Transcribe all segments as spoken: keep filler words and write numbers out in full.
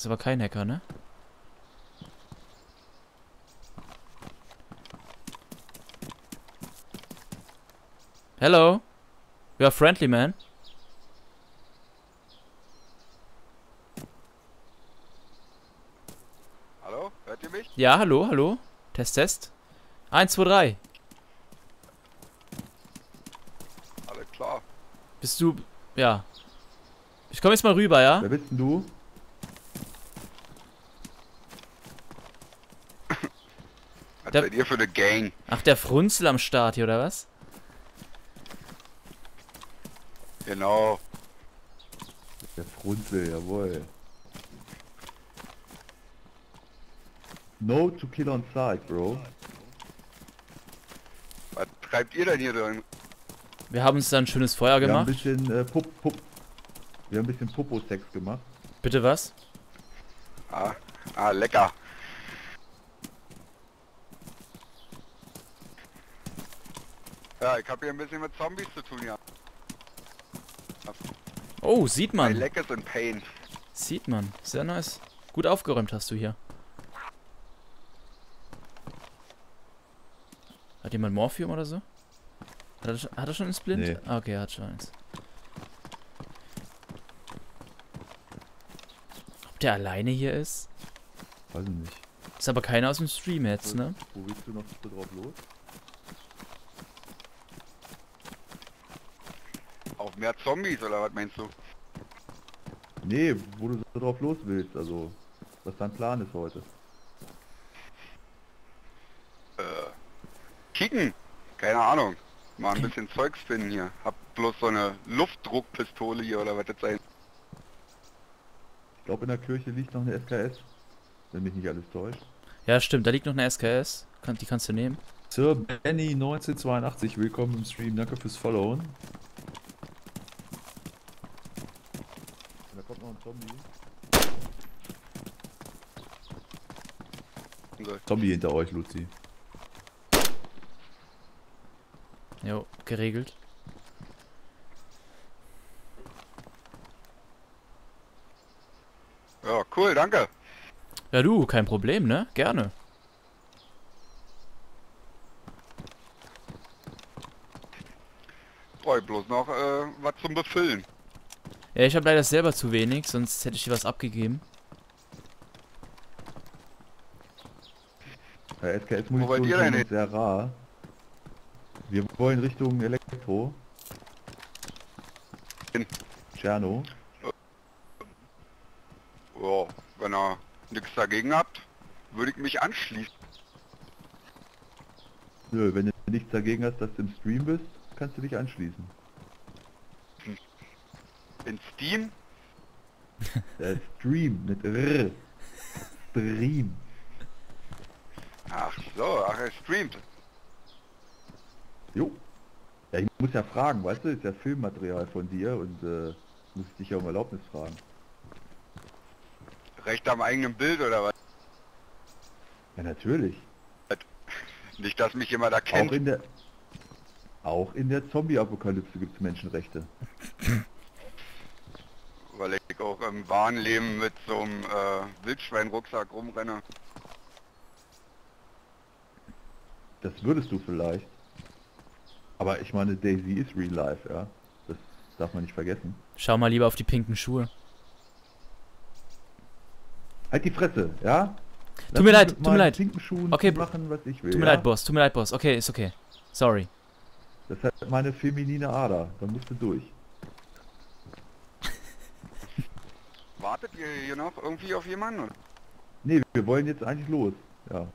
Ist aber kein Hacker, ne? Hello. You are friendly, man. Hallo? Hört ihr mich? Ja, hallo, hallo. Test, Test. eins, zwei, drei. Alles klar. Bist du... Ja. Ich komme jetzt mal rüber, ja? Wer bist denn du? Was seid ihr für eine Gang? Ach, der Frunzel am Start hier, oder was? Genau. Der Frunzel, jawohl. No to kill on site, bro. Was treibt ihr denn hier drin? Wir haben uns da ein schönes Feuer gemacht. Wir haben ein bisschen äh, Pup, Pup. Wir haben ein bisschen Popo-Sex gemacht. Bitte was? Ah, ah, lecker. Ja, ich habe hier ein bisschen mit Zombies zu tun, ja. Oh, sieht man. Leckers und Pain. Sieht man. Sehr nice. Gut aufgeräumt hast du hier. Hat jemand Morphium oder so? Hat er, hat er schon einen Splint? Nee. Ah, okay, er hat schon eins. Ob der alleine hier ist? Weiß ich nicht. Ist aber keiner aus dem Stream jetzt, ne? Wo willst du noch drauf los? Auf mehr Zombies oder was meinst du? Nee, wo du so drauf los willst, also was dein Plan ist heute. Äh, kicken, keine Ahnung. Mal ein bisschen Zeugs finden hier. Hab bloß so eine Luftdruckpistole hier oder was das sein. Ich glaube in der Kirche liegt noch eine S K S, wenn mich nicht alles täuscht. Ja stimmt, da liegt noch eine S K S, die kannst du nehmen. Sir Benny neunzehnhundertzweiundachtzig, willkommen im Stream, danke fürs Followen. Da kommt noch ein Zombie. Zombie hinter euch, Luzi. Jo, geregelt. Ja, cool, danke. Ja du, kein Problem, ne? Gerne. Brauche bloß noch äh, was zum Befüllen. Ja, ich habe leider selber zu wenig, sonst hätte ich dir was abgegeben. Ja, S K S muss ich tun, sehr rar. Wir wollen Richtung Elektro. Tscherno. Ja, wenn ihr nichts dagegen habt, würde ich mich anschließen. Nö, wenn du nichts dagegen hast, dass du im Stream bist, kannst du dich anschließen. In Steam? äh, Stream, mit R. Stream. Ach so, ach er streamt. Jo. Ja, ich muss ja fragen, weißt du, ist ja Filmmaterial von dir und äh, muss ich dich ja um Erlaubnis fragen. Recht am eigenen Bild oder was? Ja, natürlich. Nicht, dass mich jemand erkennt. Auch in der, auch in der Zombie-Apokalypse gibt es Menschenrechte. Weil ich auch im wahren Leben mit so einem äh, Wildschwein-Rucksack rumrenne. Das würdest du vielleicht. Aber ich meine, Daisy ist real life, ja. Das darf man nicht vergessen. Schau mal lieber auf die pinken Schuhe. Halt die Fresse, ja? Lass tut mir leid, tut mir leid. Pinken Schuhen okay, machen, was ich will. Tut mir ja? leid, Boss, tut mir leid, Boss. Okay, ist okay. Sorry. Das hat meine feminine Ader. Da musst du durch. Wartet ihr hier noch irgendwie auf jemanden? Nee, wir wollen jetzt eigentlich los. Ja.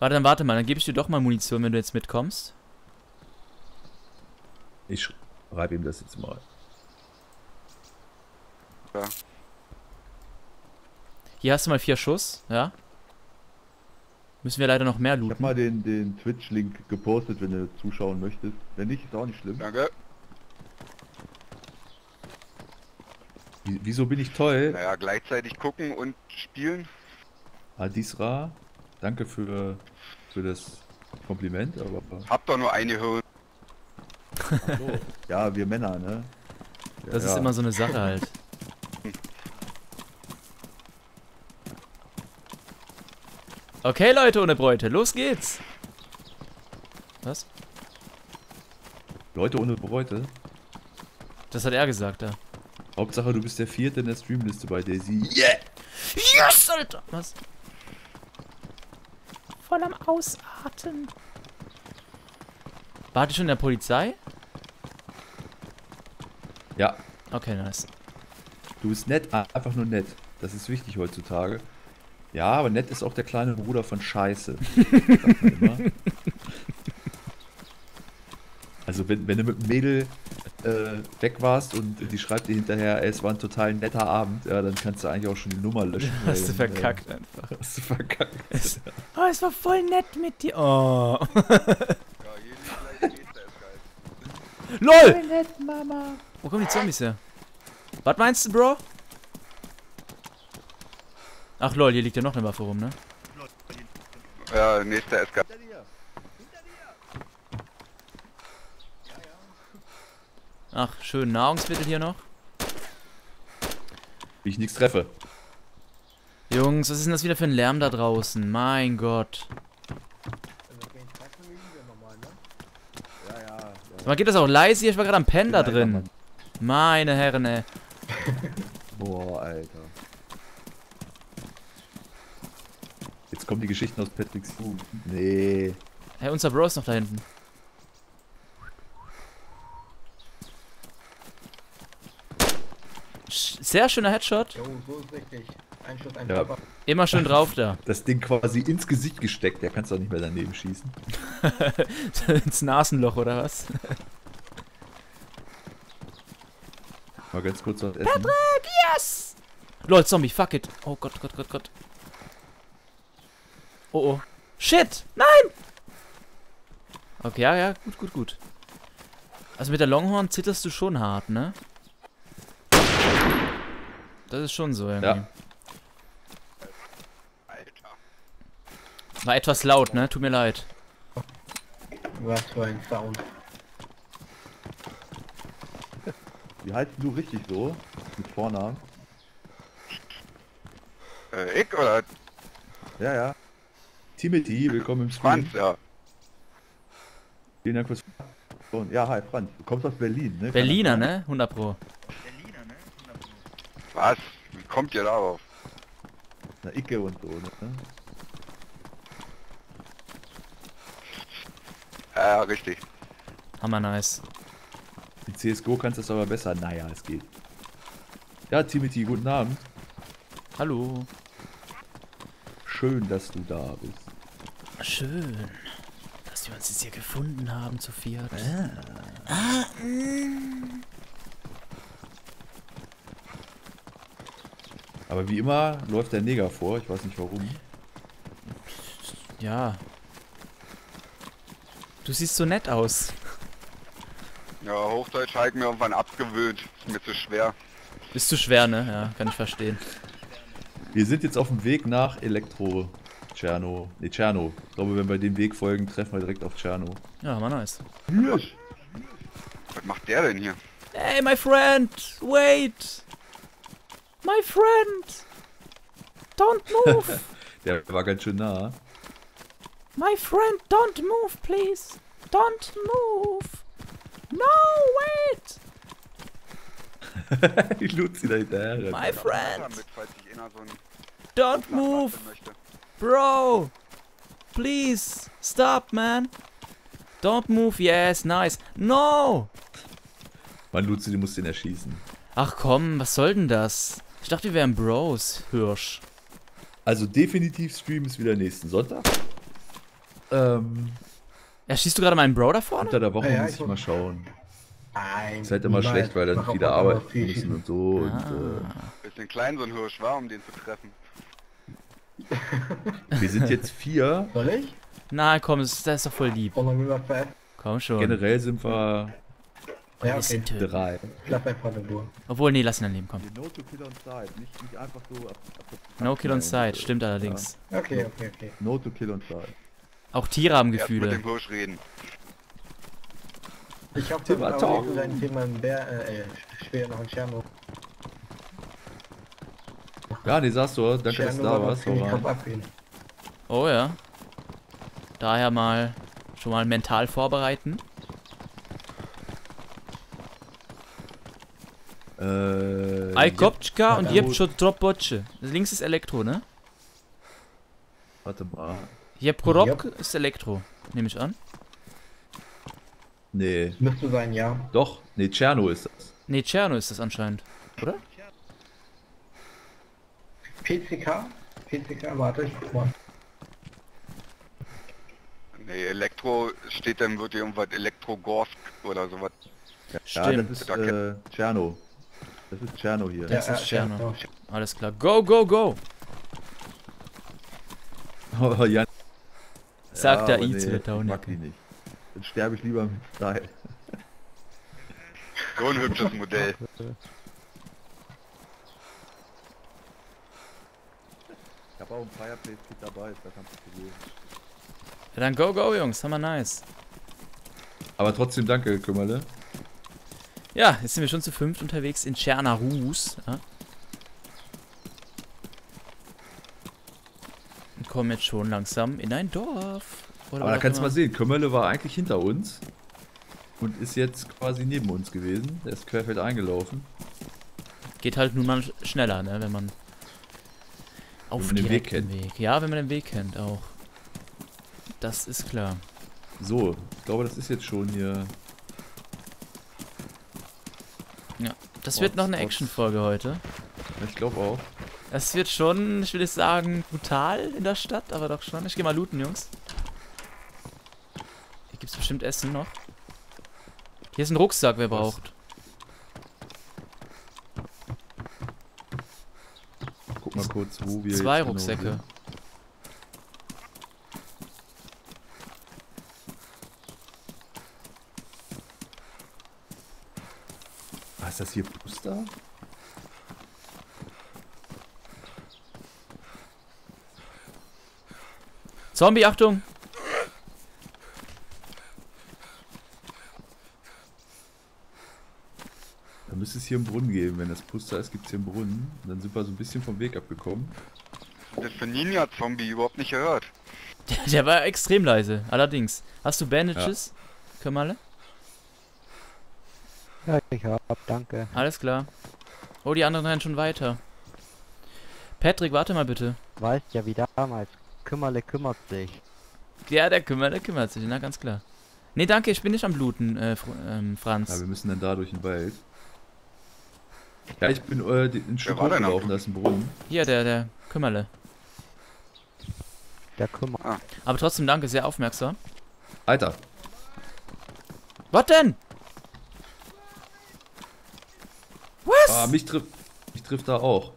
Warte, dann warte mal, dann gebe ich dir doch mal Munition, wenn du jetzt mitkommst. Ich schreibe ihm das jetzt mal. Ja. Hier hast du mal vier Schuss, ja? Müssen wir leider noch mehr looten. Ich hab mal den, den Twitch-Link gepostet, wenn du zuschauen möchtest. Wenn nicht, ist auch nicht schlimm. Danke. Wieso bin ich toll? Naja, gleichzeitig gucken und spielen. Adisra, danke für, für das Kompliment, aber... Hab doch nur eine Hürde. So. Ja, wir Männer, ne? Das ja, ist ja. immer so eine Sache halt. Okay, Leute ohne Bräute, los geht's! Was? Leute ohne Bräute? Das hat er gesagt, ja. Hauptsache, du bist der Vierte in der Streamliste bei Daisy. Yeah! Yes, Alter! Was? Voll am Ausatmen. Wart ihr schon in der Polizei? Ja. Okay, nice. Du bist nett, einfach nur nett. Das ist wichtig heutzutage. Ja, aber nett ist auch der kleine Bruder von Scheiße. Sagt man immer. Also wenn, wenn du mit dem Mädel äh, weg warst und die schreibt dir hinterher, ey, es war ein total netter Abend, ja, dann kannst du eigentlich auch schon die Nummer löschen. Hast du verkackt äh, einfach. Hast du verkackt. Es, oh, es war voll nett mit dir. Oh. Ja, jeden geht LOL! Voll nett, Mama. Wo kommen die Zombies her? Was meinst du, Bro? Ach lol, hier liegt ja noch eine Waffe rum, ne? Ja, nächster S K. Hinter dir! Hinter dir! Ach, schön Nahrungsmittel hier noch. Wie ich nichts treffe. Jungs, was ist denn das wieder für ein Lärm da draußen? Mein Gott. Man geht das auch leise hier? Ich war gerade am Pen da drin. Meine Herren, ey. Boah, Alter. Jetzt kommen die Geschichten aus Patricks Buch. Nee. Hey, unser Bro ist noch da hinten. Sch Sehr schöner Headshot. Jo, so ist richtig. Ein Schuss, ein ja. Immer schön drauf da. Das Ding quasi ins Gesicht gesteckt. Der kannst du auch nicht mehr daneben schießen. Ins Nasenloch oder was? Mal ganz kurz was essen. Patrick, yes! Lol, Zombie, fuck it. Oh Gott, Gott, Gott, Gott. Oh oh. Shit! Nein! Okay, ja, ja, gut, gut, gut. Also mit der Longhorn zitterst du schon hart, ne? Das ist schon so, irgendwie. Ja. Alter. War etwas laut, ne? Tut mir leid. Was für ein Sound. Wie halten du richtig so? Mit Vornamen? Äh, ich oder? Ja, ja. Timothy, willkommen im Stream. Franz, ja. Vielen Dank fürs... Ja, hi, Franz. Du kommst aus Berlin, ne? Berliner, ne? hundert Pro. Berliner, ne? hundert Pro. Was? Wie kommt ihr darauf? Na, Icke und so, ne? Ja, richtig. Hammer nice. Mit C S G O kannst du das aber besser. Naja, es geht. Ja, Timothy, guten Abend. Hallo. Schön, dass du da bist. Schön, dass wir uns jetzt hier gefunden haben zu viert. Ah. Ah, aber wie immer läuft der Neger vor, ich weiß nicht warum. Ja. Du siehst so nett aus. Ja, Hochdeutsch habe ich mir irgendwann abgewöhnt. Ist mir zu schwer. Ist zu schwer, ne? Ja, kann ich verstehen. Wir sind jetzt auf dem Weg nach Elektro... Tscherno. Ne, Tscherno. Ich glaube, wenn wir dem Weg folgen, treffen wir direkt auf Tscherno. Ja, war nice. Was macht der denn hier? Hey, my friend! Wait! My friend! Don't move! Der war ganz schön nah. My friend, don't move, please! Don't move! No, wait! Ich Luzi da hinterher. My friend! Don't move! Bro! Please! Stop, man! Don't move! Yes, nice! No! Mann, Luzi, du musst ihn erschießen. Ach komm, was soll denn das? Ich dachte, wir wären Bros, Hirsch. Also definitiv streamen ist wieder nächsten Sonntag. Ähm... Ja, schießt du gerade meinen Bro da vorne? Unter der Woche ja, ja, muss ich, ich mal schauen. Nein, ist halt immer schlecht, weil dann viele arbeiten müssen und so. Ah. Und, äh, bisschen klein so ein Hirsch war, um den zu treffen. Wir sind jetzt vier. Soll ich? Na komm, das ist, das ist doch voll lieb. Komm schon. Generell sind wir... Ja, okay. drei. Obwohl, nee, lass ihn daneben, komm. No kill on side, nicht, nicht einfach so... Ab, ab, no kill on side, stimmt allerdings. Ja. Okay, okay, okay. No to kill on side. Auch Tiere haben Gefühle. Erst mit dem Hirsch reden. Ich hoffe, du hast auch ein Thema im Bär, äh, fehlt noch ein Tschernarus. Ja, Desaster, danke, dass du da warst. Oh ja. Daher mal schon mal mental vorbereiten. Äh. Alkopchka und Jepchodropotsche. Links ist Elektro, ne? Warte mal. Jepchodrop ist Elektro, nehme ich an. Nee. Müsste sein, ja. Doch, nee, Tscherno ist das. Nee, Tscherno ist das anscheinend, oder? P C K? P C K, warte, ich guck mal. Nee, Elektro steht dann, wird irgendwas Elektrogorsk oder sowas. Ja, stimmt. Das ist äh, Tscherno. Das ist Tscherno hier. Das ja, ist Tscherno. Ja, ja. Alles klar. Go, go, go! Oh, Jan. Sagt ja, der I zu der Taunik. Mag ich nicht. Dann sterbe ich lieber mit Style. So ein hübsches Modell. Ich hab auch ein Fireplace-Kit dabei, da kannst du es lesen. Ja, dann go, go, Jungs, hammer nice. Aber trotzdem danke, Kümmerle. Ja, jetzt sind wir schon zu fünft unterwegs in Tschernarus. Ja. Und kommen jetzt schon langsam in ein Dorf. Oder aber da kannst du mal sehen, Kümmerle war eigentlich hinter uns und ist jetzt quasi neben uns gewesen. Der ist querfeld eingelaufen. Geht halt nun mal schneller, ne, wenn man auf den Weg kennt. Weg. Ja, wenn man den Weg kennt auch. Das ist klar. So, ich glaube, das ist jetzt schon hier. Ja, das oh, wird noch eine Action-Folge heute. Ich glaube auch. Das wird schon, ich würde sagen, brutal in der Stadt, aber doch schon. Ich gehe mal looten, Jungs. Hier gibt es bestimmt Essen noch. Hier ist ein Rucksack, wer braucht. Guck mal kurz, wo wir zwei jetzt Rucksäcke. Genau sind. Ist das hier Booster? Zombie, Achtung! Da müsste es hier einen Brunnen geben. Wenn das Booster ist, gibt es hier einen Brunnen. Dann sind wir so ein bisschen vom Weg abgekommen. Der Ninja-Zombie überhaupt nicht gehört. Der, der war extrem leise, allerdings. Hast du Bandages? Ja. Können wir alle? Ja, ich hab, danke. Alles klar. Oh, die anderen rennen schon weiter. Patrick, warte mal bitte. Weißt ja, wie damals. Kümmerle kümmert sich. Ja, der Kümmerle kümmert sich, na ganz klar. Nee, danke, ich bin nicht am Bluten, äh, Fr ähm, Franz. Ja, wir müssen dann da durch den Wald. Ja, ich bin äh, in Stück hochgelaufen, da ist ein Brunnen. Hier, der, der Kümmerle. Der Kümmerle. Aber trotzdem danke, sehr aufmerksam. Alter. Was denn? Was? Ah, mich trifft, mich trifft da auch.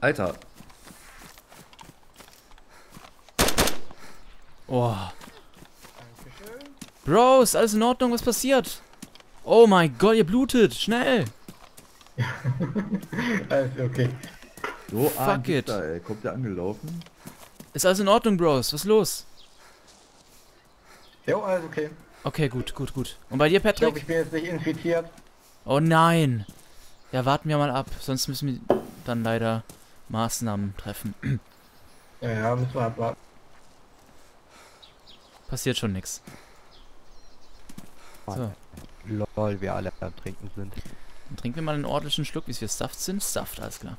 Alter. Oh. Dankeschön. Bro, ist alles in Ordnung? Was passiert? Oh mein Gott, ihr blutet. Schnell. Alles okay. So, fuck ah, it. Da, ey. Kommt der angelaufen? Ist alles in Ordnung, Bros? Was ist los? Jo, alles okay. Okay, gut, gut, gut. Und bei dir, Patrick? Ich glaube, ich bin jetzt nicht infiziert. Oh nein. Ja, warten wir mal ab, sonst müssen wir dann leider Maßnahmen treffen. Ja, ja, müssen wir abwarten. Passiert schon nichts. So. Lol, wir alle am Trinken sind. Dann trinken wir mal einen ordentlichen Schluck, bis wir Saft sind. Saft, alles klar.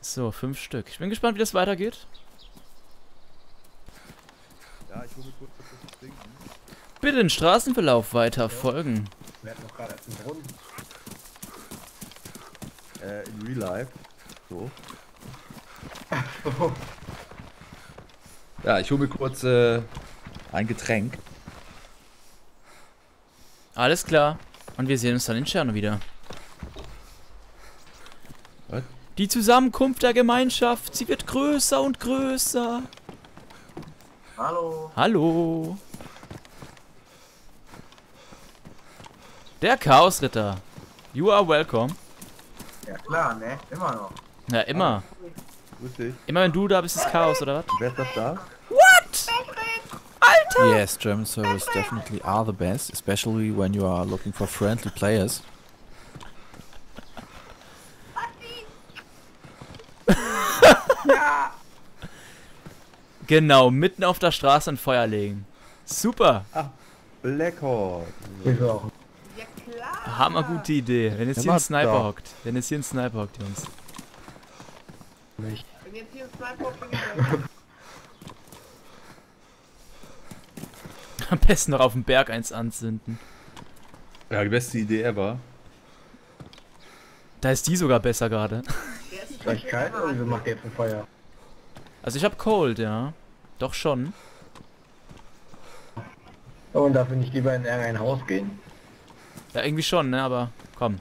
So, fünf Stück. Ich bin gespannt, wie das weitergeht. Ja, ich hole mir kurz was zu trinken. Bitte den Straßenverlauf weiter folgen. Wir hatten doch gerade erst einen Brunnen. Äh, in Real Life. So. Ach so. Ja, ich hole mir kurz äh, ein Getränk. Alles klar. Und wir sehen uns dann in Tscherno wieder. Was? Die Zusammenkunft der Gemeinschaft, sie wird größer und größer. Hallo. Hallo. Der Chaosritter. You are welcome. Ja klar, ne? Immer noch. Ja, immer. Grüß dich. Immer wenn du da bist, ist Chaos, oder was? Wer ist das da? What? Alter! better? Yes, German servers definitely are the best, especially when you are looking for friendly players. Genau, mitten auf der Straße ein Feuer legen. Super. Ach, Blackhawk. Blackhawk. Ja klar. Hammer gute Idee. Wenn jetzt ja, hier ein Sniper da. hockt. Wenn jetzt hier ein Sniper hockt, Jungs. Nicht. Wenn jetzt hier ein Sniper hockt, bin ich weg. Am besten noch auf dem Berg eins anzünden. Ja, die beste Idee ever. Da ist die sogar besser gerade. Vielleicht kalt oder wieso macht der jetzt ein Feuer? Also ich hab Cold, ja. Doch schon. Oh, und dafür nicht lieber in irgendein Haus gehen. Ja, irgendwie schon, ne, aber komm.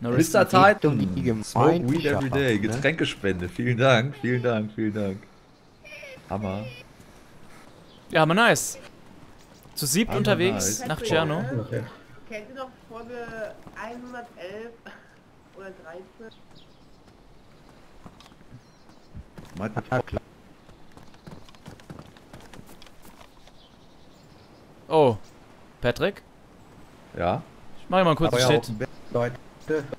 No Mister Titan, smoke weed every day, Getränkespende. Vielen Dank, vielen Dank, vielen Dank. Hammer. Ja, hammer nice. Zu siebt unterwegs nice. nach Tschernarus. Okay. Kennt ihr noch Folge hundertelf oder dreizehn? Mein Tag. Oh, Patrick? Ja? Ich mach mal kurz einen Shit.